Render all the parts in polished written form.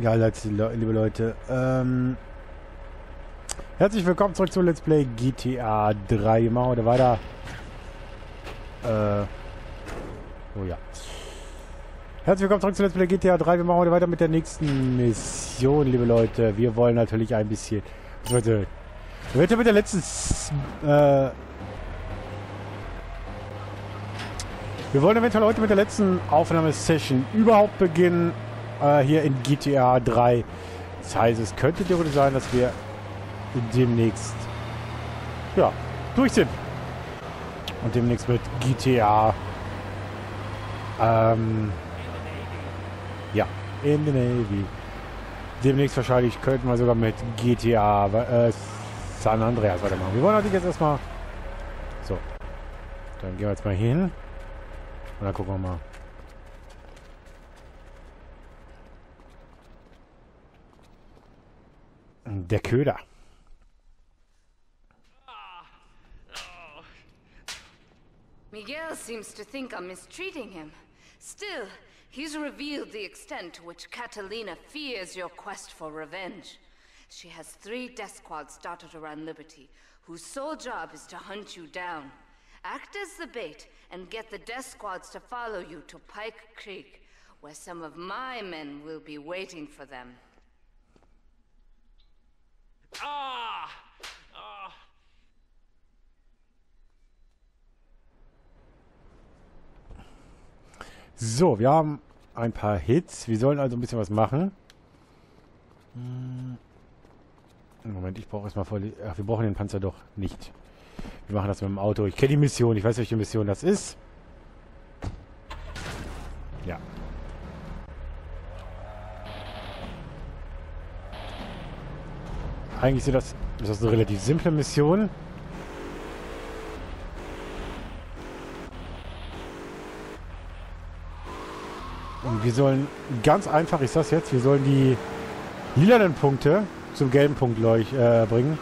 Ja, liebe Leute, herzlich willkommen zurück zu Let's Play GTA 3. Wir machen heute weiter. Oh ja. Herzlich willkommen zurück zu Let's Play GTA 3. Wir machen heute weiter mit der nächsten Mission, liebe Leute. Wir wollen natürlich ein bisschen... Leute, wir hätten mit der letzten... Wir wollen eventuell heute mit der letzten Aufnahmesession überhaupt beginnen. Hier in GTA 3. Das heißt, es könnte theoretisch sein, dass wir demnächst ja, durch sind. Und demnächst wird GTA ja, in the Navy. Demnächst wahrscheinlich könnten wir sogar mit GTA San Andreas weitermachen. Wir wollen natürlich jetzt erstmal so. Dann gehen wir jetzt mal hier hin. Und dann gucken wir mal. Der Köder. Miguel seems to think I'm mistreating him. Still, he's revealed the extent to which Catalina fears your quest for revenge. She has 3 death squads started around Liberty, whose sole job is to hunt you down. Act as the bait and get the death squads to follow you to Pike Creek, where some of my men will be waiting for them. So, wir haben ein paar Hits. Wir sollen also ein bisschen was machen. Moment, ich brauche erstmal voll... Ach, wir brauchen den Panzer doch nicht. Wir machen das mit dem Auto. Ich kenne die Mission. Ich weiß, welche Mission das ist. Ja. Eigentlich ist das eine relativ simple Mission. Und wir sollen ganz einfach, ich sag's jetzt, wir sollen die lilanen Punkte zum gelben Punkt bringen.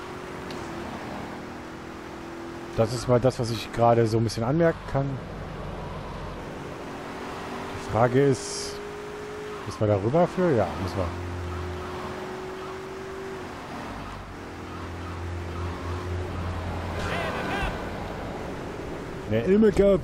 Das ist mal das, was ich gerade so ein bisschen anmerken kann. Die Frage ist, müssen wir da rüber für? Ja, müssen wir. Ne, immer gab.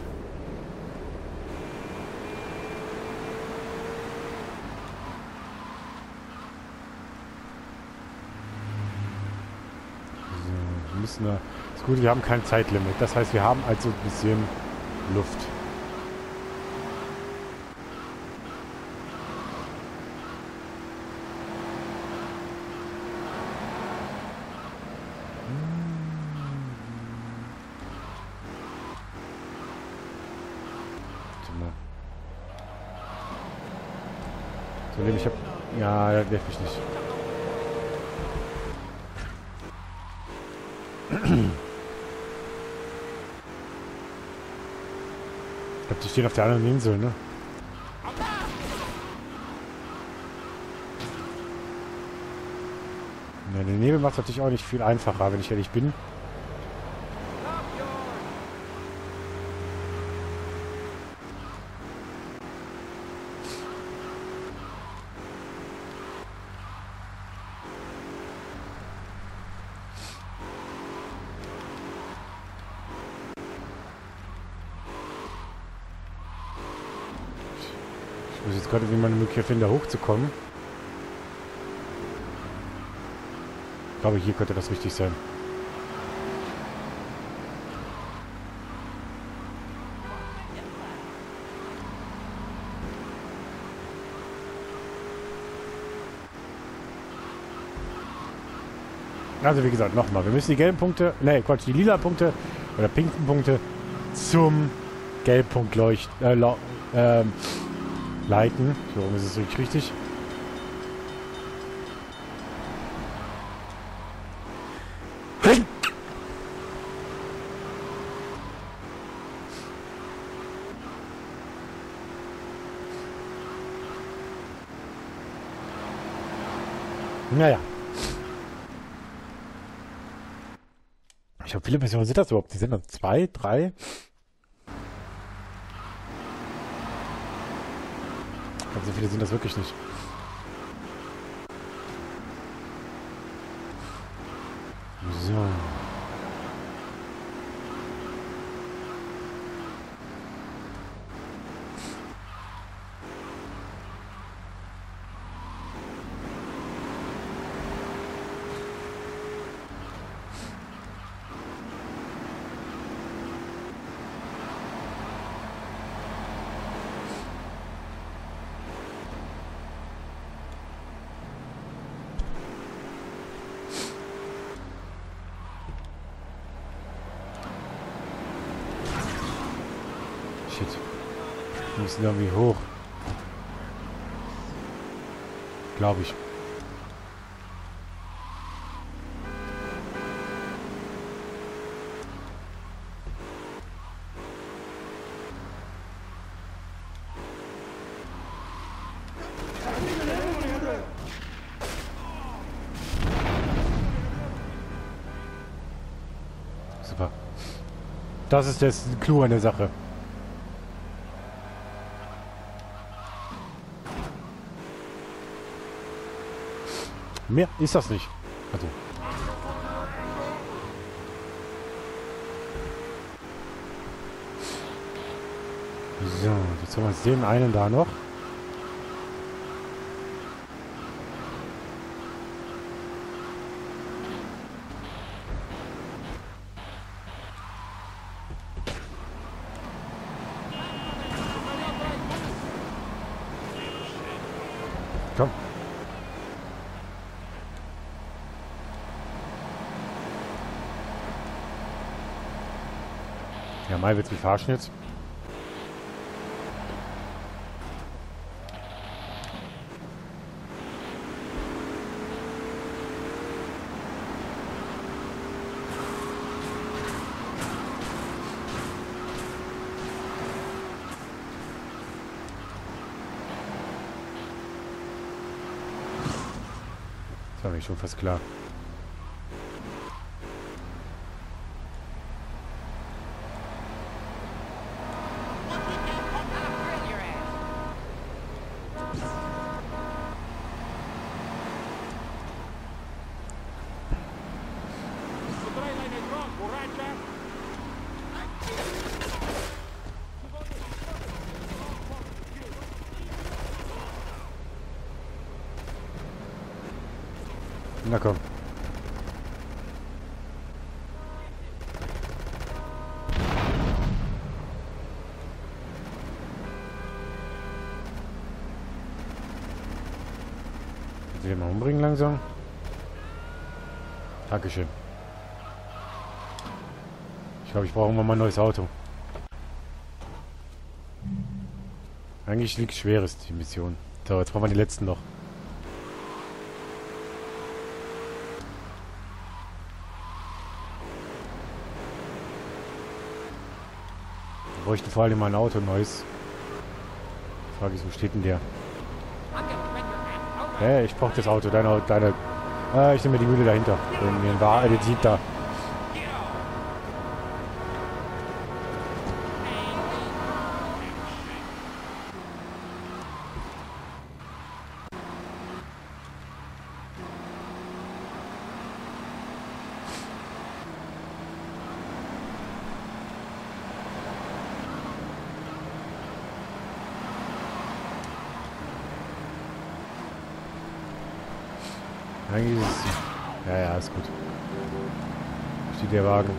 So, müssen wir. Ist gut, wir haben kein Zeitlimit. Das heißt, wir haben also ein bisschen Luft. So, ich hab... Ja, das darf ich nicht. Ich glaube, die stehen auf der anderen Insel, ne? Ja, der Nebel macht es natürlich auch nicht viel einfacher, wenn ich ehrlich bin. Ich muss jetzt gerade wie meine Möglichkeit finden, da hochzukommen. Ich glaube, hier könnte das richtig sein. Also wie gesagt, nochmal. Wir müssen die gelben Punkte, ne, Quatsch, die lila Punkte oder pinken Punkte zum Gelbpunkt leiten. So rum ist es richtig. Naja. Ich habe viele Missionen, sind das überhaupt? Die sind dann 2, 3... So viele sind das wirklich nicht. Shit. Wir müssen irgendwie hoch. Glaube ich. Super. Das ist jetzt ein Clou an der Sache. Mehr ist das nicht. Also. So, jetzt haben wir jetzt den einen da noch. Komm. Ja, mal wird's wie verarschen jetzt. Das war mir schon fast klar. Na komm. Wir mal umbringen langsam. Dankeschön. Ich glaube, ich brauche irgendwann mal ein neues Auto. Eigentlich liegt Schweres, die Mission. So, jetzt brauchen wir die letzten noch. Wir bräuchten vor allem mal ein Auto neues. Die Frage ist, wo steht denn der? Hey, ich brauche das Auto, deine. Ich nehme mir die Mühle dahinter. Den war der Jeep da. Eigentlich ist es... Ja, ist gut. Da steht der Wagen.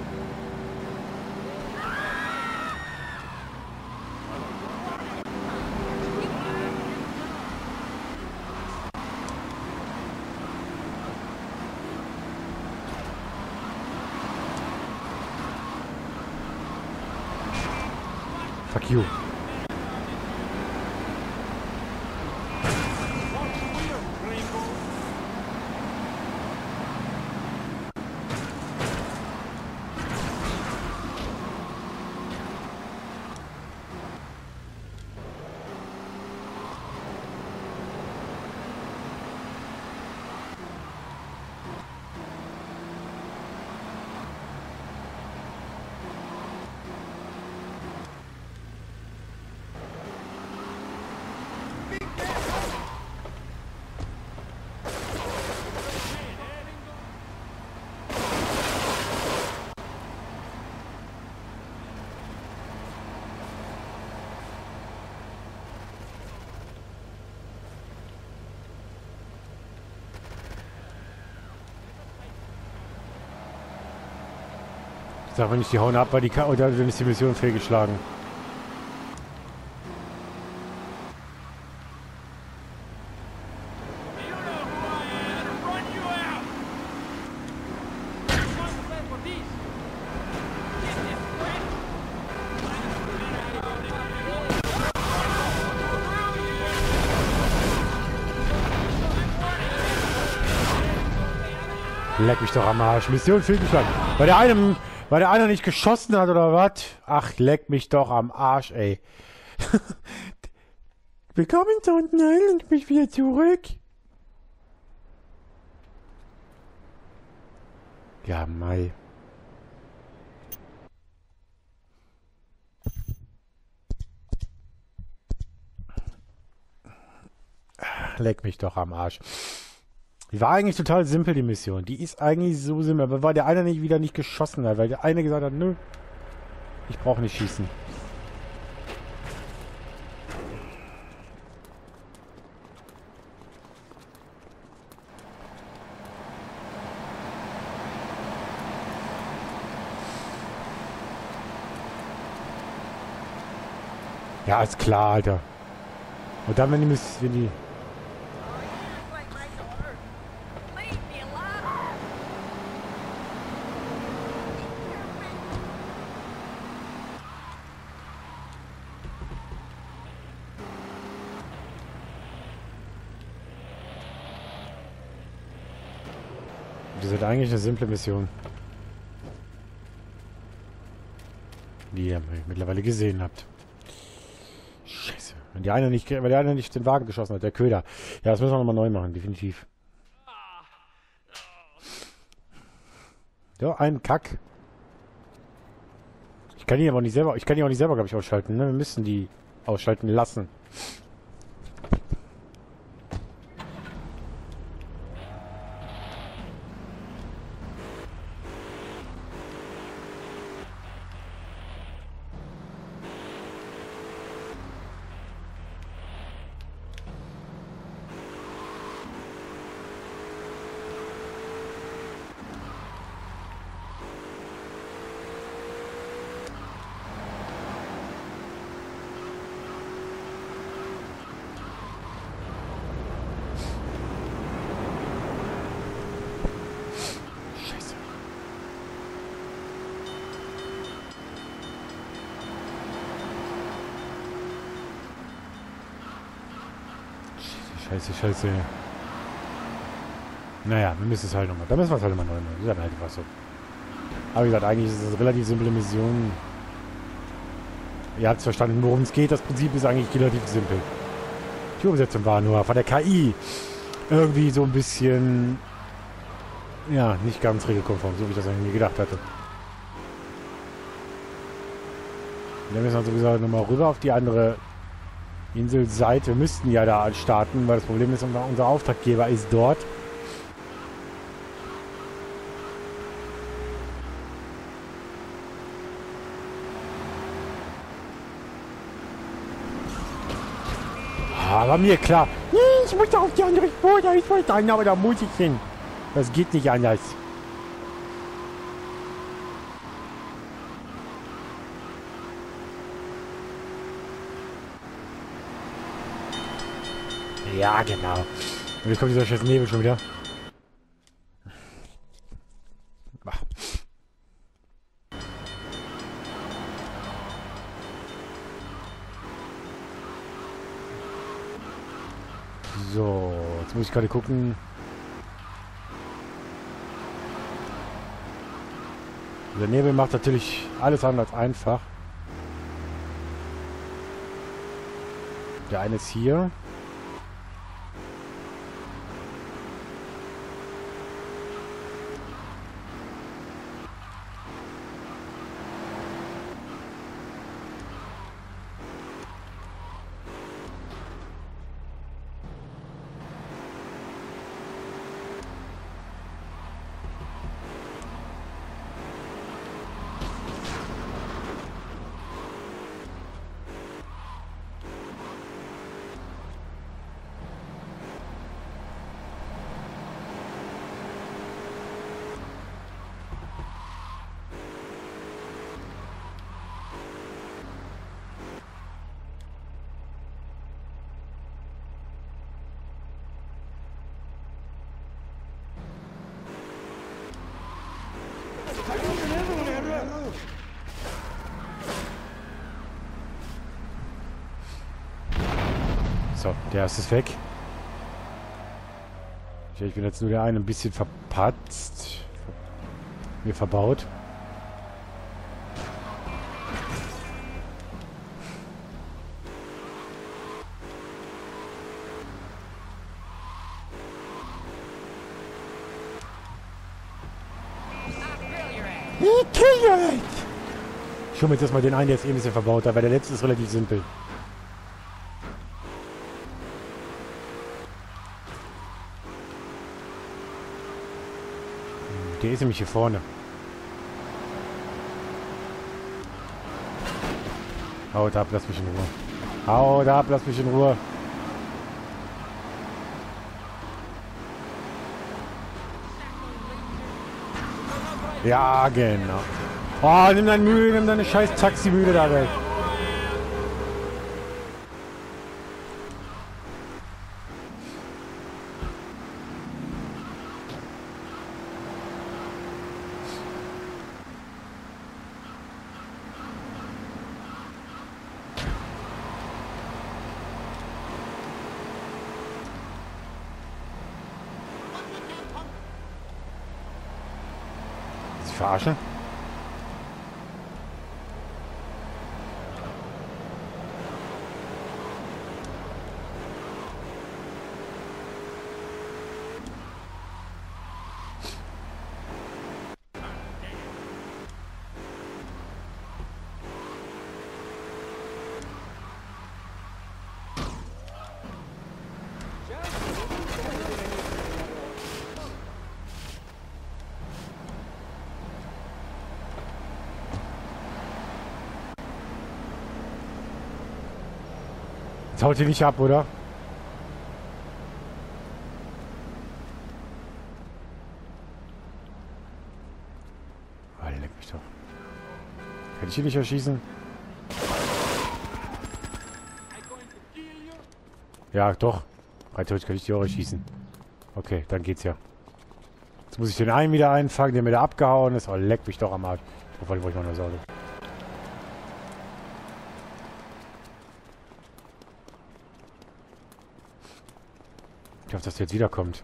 Fuck you. Sag mal nicht, die hauen ab, weil die K.O. dann ist die Mission fehlgeschlagen. Leck mich doch am Arsch. Mission fehlgeschlagen. Weil der eine nicht geschossen hat oder was? Ach, leck mich doch am Arsch, ey. Willkommen zu unten ein und mich wieder zurück. Ja, Mai. Leck mich doch am Arsch. Die war eigentlich total simpel, die Mission. Die ist eigentlich so simpel, aber weil der eine wieder nicht geschossen hat, weil der eine gesagt hat, nö, ich brauche nicht schießen. Ja, ist klar, Alter. Und dann, wenn die... Das ist eigentlich eine simple Mission. Die ihr mittlerweile gesehen habt. Scheiße. Wenn der eine nicht den Wagen geschossen hat, der Köder. Ja, das müssen wir nochmal neu machen, definitiv. So, ein Kack. Ich kann ihn aber nicht selber, glaube ich, ausschalten. Ne? Wir müssen die ausschalten lassen. Scheiße. Naja, wir müssen es halt nochmal. Da müssen wir es halt nochmal neu machen. Das ist halt einfach so. Aber wie gesagt, eigentlich ist es eine relativ simple Mission. Ihr habt es verstanden, worum es geht. Das Prinzip ist eigentlich relativ simpel. Die Umsetzung war nur von der KI irgendwie so ein bisschen... Ja, nicht ganz regelkonform, so wie ich das eigentlich gedacht hatte. Und dann müssen wir sowieso nochmal rüber auf die andere... Inselseite, wir müssten ja da starten, weil das Problem ist, unser Auftraggeber ist dort. Aber mir klar, nee, ich muss da auf die andere Spur, ich wollte dahin, aber da muss ich hin. Das geht nicht anders. Ja, genau. Und jetzt kommt dieser scheiß Nebel schon wieder. So, jetzt muss ich gerade gucken. Der Nebel macht natürlich alles anders einfach. Der eine ist hier. So, der erste ist weg. Ich bin jetzt nur der eine ein bisschen verpatzt. mir verbaut. Ich hole mir jetzt mal den einen, der jetzt eben ein bisschen verbaut hat, weil der letzte ist relativ simpel. Der ist nämlich hier vorne. Haut ab, lass mich in Ruhe. Haut ab, lass mich in Ruhe. Ja, genau. Oh, nimm deine Mühle, nimm deine scheiß Taximühle da weg. Verarschen? Haut die nicht ab, oder? Ah, der leckt mich doch. Kann ich hier nicht erschießen? Ja, doch. Alter, kann ich die auch erschießen. Okay, dann geht's ja. Jetzt muss ich den einen wieder einfangen, der mir da abgehauen ist. Oh, leck mich doch am Arsch. Wobei, wollte ich mal eine Sorge. Ich hoffe, dass der jetzt wiederkommt.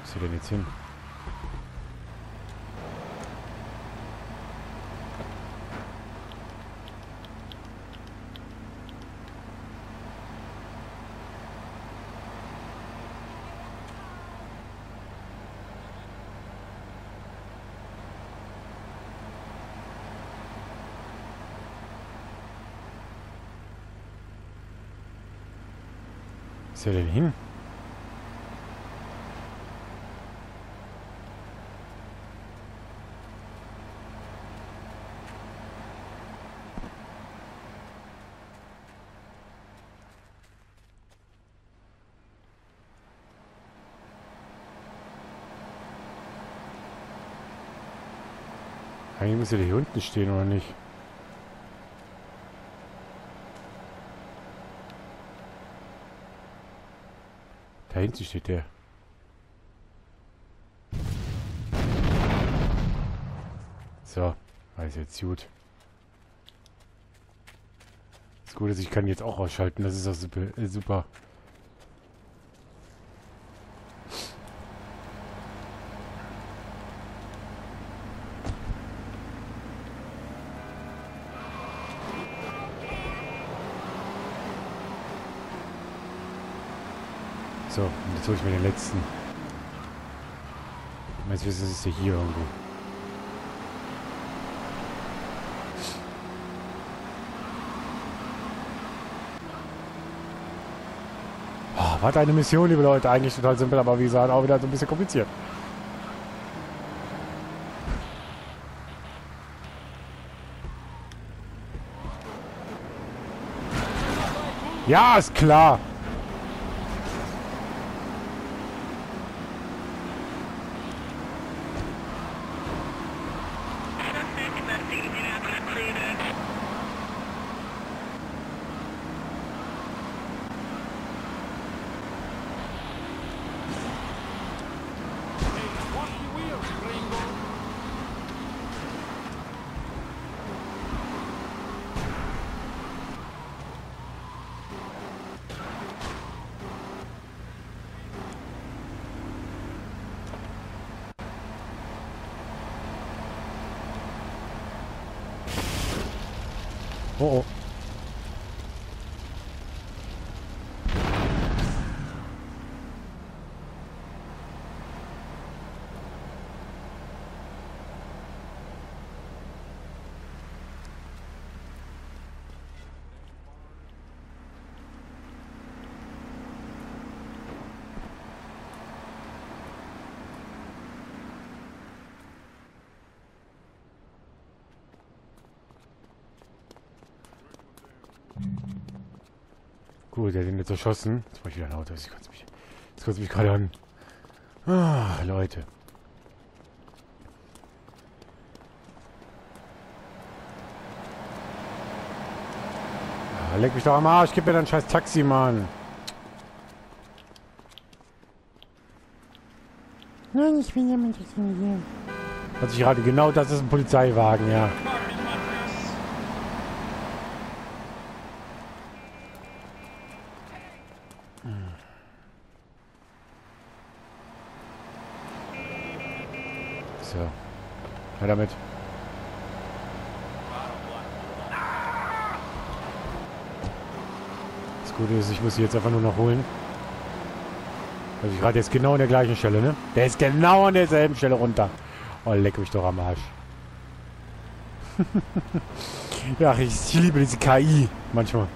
Wo ist er denn jetzt hin? Wo ist er denn hin? Eigentlich muss er hier unten stehen, oder nicht? Da hinten steht der. So, alles jetzt gut. Das Gute ist, ich kann jetzt auch ausschalten. Das ist doch super. Super. So, und jetzt hole ich mir den letzten. Meines Wissens ist der hier irgendwo. Oh, war eine Mission, liebe Leute. Eigentlich total simpel, aber wie gesagt, auch wieder so ein bisschen kompliziert. Ja, ist klar. Oh, oh. Gut, der hat ihn jetzt erschossen. Jetzt war ich wieder lauter. Jetzt kotzt mich gerade an. Ah, Leute. Ah, leck mich doch am Arsch. Gib mir dann scheiß Taxi, Mann. Nein, ich bin ja mit dem hier. Hat sich gerade... Genau, das ist ein Polizeiwagen, ja. So. Ja, damit. Das Gute ist, ich muss sie jetzt einfach nur noch holen. Also ich rate jetzt genau an der gleichen Stelle, ne? Der ist genau an derselben Stelle runter. Oh, leck mich doch am Arsch. Ja, ich liebe diese KI manchmal.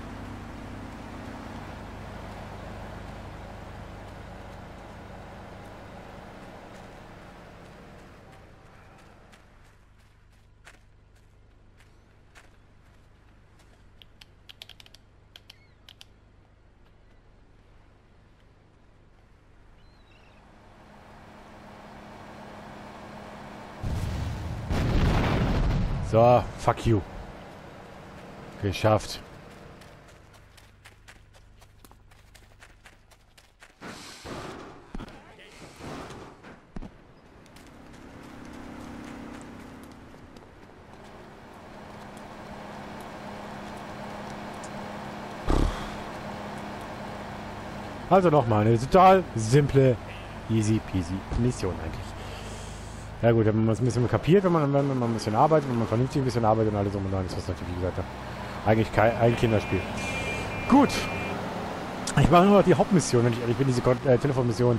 So, fuck you. Geschafft. Also nochmal eine total simple, easy peasy Mission eigentlich. Ja gut, wenn man es ein bisschen kapiert, wenn man ein bisschen arbeitet, wenn man vernünftig ein bisschen arbeitet und alles um und dann ist das natürlich, wie gesagt, eigentlich kein Kinderspiel. Gut. Ich mache nur noch die Hauptmission, wenn ich ehrlich bin, diese Telefonmission.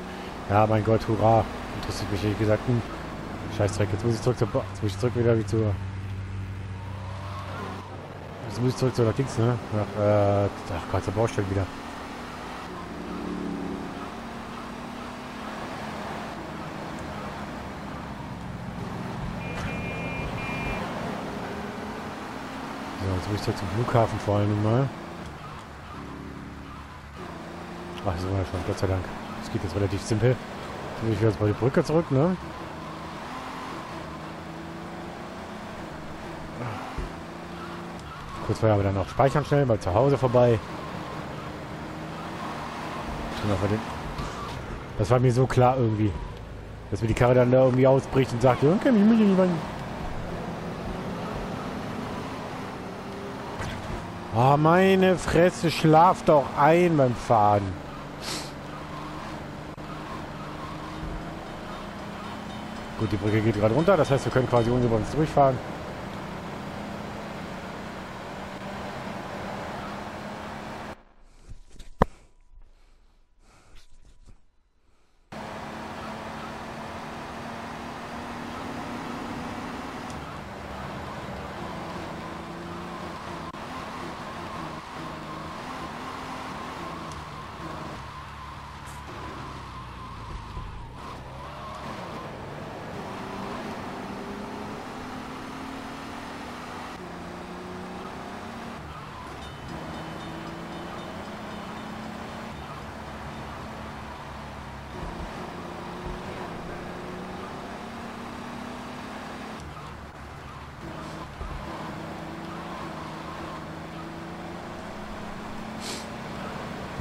Ja, mein Gott, hurra. Interessiert mich ehrlich gesagt. Scheißdreck, jetzt muss ich zurück zur... Jetzt muss ich zurück wieder wie zur... Jetzt muss ich zurück zur Dings, ne? Ach Gott, zur Baustelle wieder. Jetzt muss ich zurück zum Flughafen vor allem mal. Ach, das war ja schon, Gott sei Dank. Das geht jetzt relativ simpel. Jetzt muss ich jetzt mal die Brücke zurück, ne? Kurz vorher aber dann noch speichern schnell, mal zu Hause vorbei. Das war mir so klar irgendwie. Dass mir die Karre dann da irgendwie ausbricht und sagt, okay, ich muss hier niemanden... Oh, meine Fresse, schlaft doch ein beim Fahren. Gut, die Brücke geht gerade runter, das heißt, wir können quasi ungebremst durchfahren.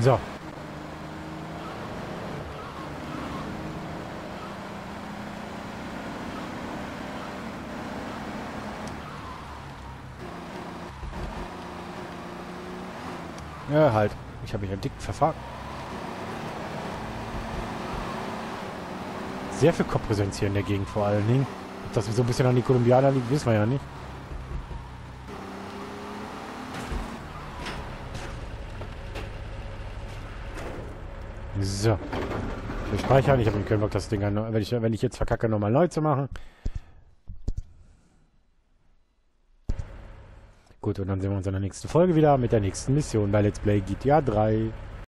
So. Ja, halt. Ich habe mich ja dick verfahren. Sehr viel Kopfpräsenz hier in der Gegend vor allen Dingen. Dass wir so ein bisschen an die Kolumbianer liegen, wissen wir ja nicht. So. Wir speichern. Ich habe den Kölnblock, das Ding, wenn ich jetzt verkacke, nochmal neu zu machen. Gut, und dann sehen wir uns in der nächsten Folge wieder mit der nächsten Mission bei Let's Play GTA 3.